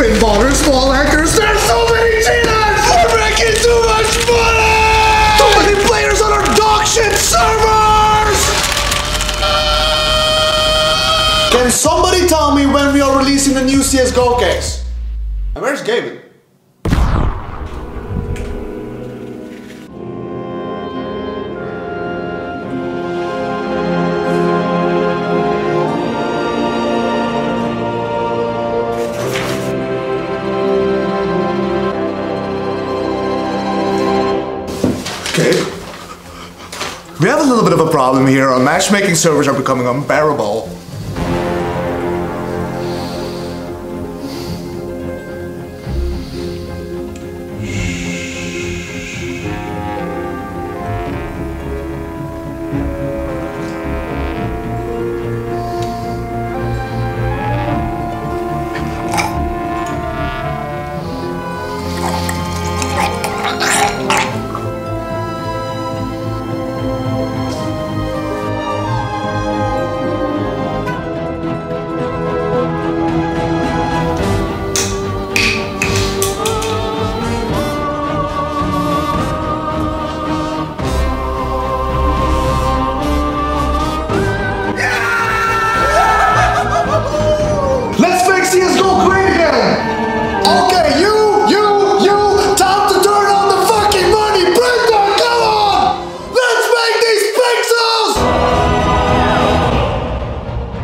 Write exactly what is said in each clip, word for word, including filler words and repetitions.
fake ballers, wall hackers, there's so many cheaters! We're making too much money! So many players on our dog shit servers! Can somebody tell me when we are releasing the new C S G O case? And where's Gaben? We have a little bit of a problem here. Our matchmaking servers are becoming unbearable.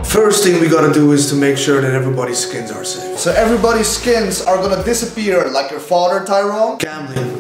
First thing we gotta do is to make sure that everybody's skins are safe. So everybody's skins are gonna disappear like your father, Tyrone. Gambling.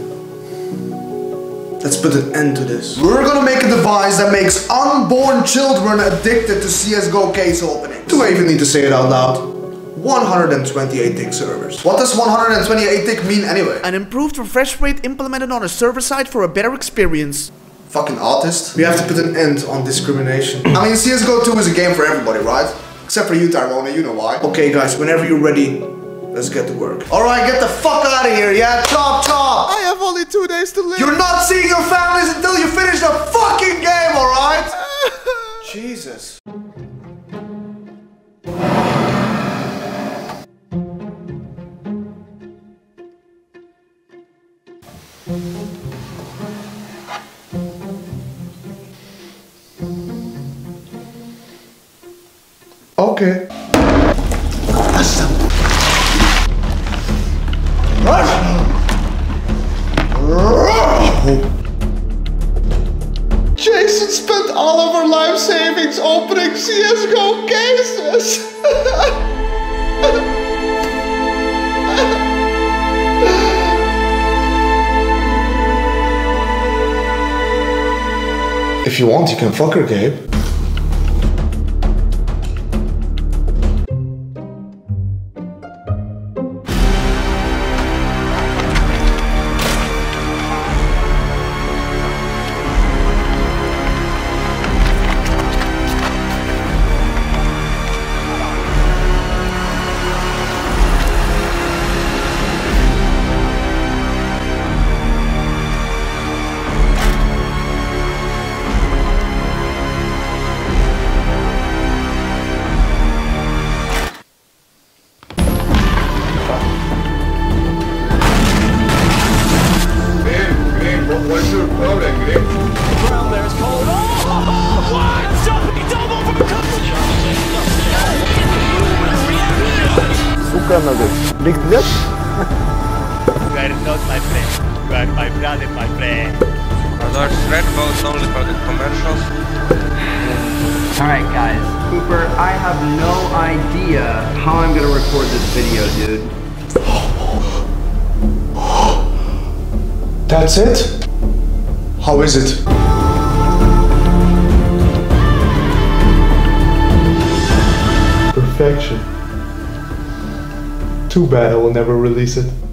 Let's put an end to this. We're gonna make a device that makes unborn children addicted to C S G O case openings. Do I even need to say it out loud? one hundred twenty-eight tick servers. What does one hundred twenty-eight tick mean anyway? An improved refresh rate implemented on a server side for a better experience. Fucking artist. We have to put an end on discrimination. I mean, C S G O two is a game for everybody, right? Except for you, Tyrone, you know why. Okay guys, whenever you're ready, let's get to work. Alright, get the fuck out of here, yeah? Chop, chop! I have only two days to live. You're not seeing your families until you finish the fucking game, alright? Jesus. Okay. Awesome. Jason spent all of our life savings opening C S G O cases. If you want, you can fuck her, Gabe. Big deal? You are not my friend. You are my brother, my friend. Another thread votes only for the commercials. Alright guys, Cooper, I have no idea how I'm gonna record this video, dude. That's it? How is it? Perfection. Too bad I will never release it.